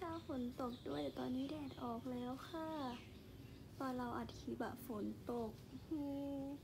เช้าฝนตกด้วยแต่ตอนนี้แดดออกแล้วค่ะตอนเราอัดคลิปฝนตก